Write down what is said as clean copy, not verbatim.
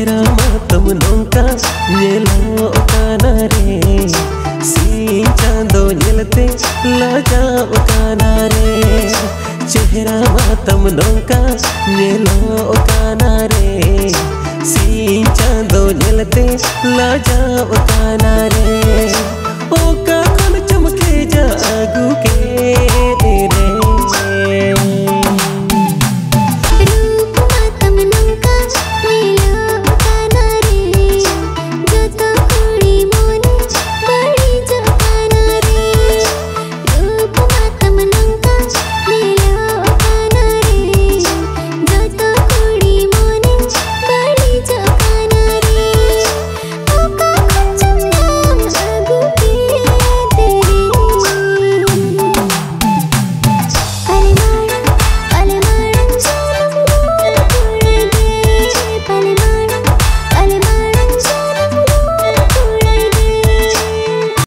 चेहरा मातम नोंका येलो काना रे सी चांदो येलते लगा काना रे चेहरा मातम नोंका येलो काना रे सी चांदो येलते लगा काना रे।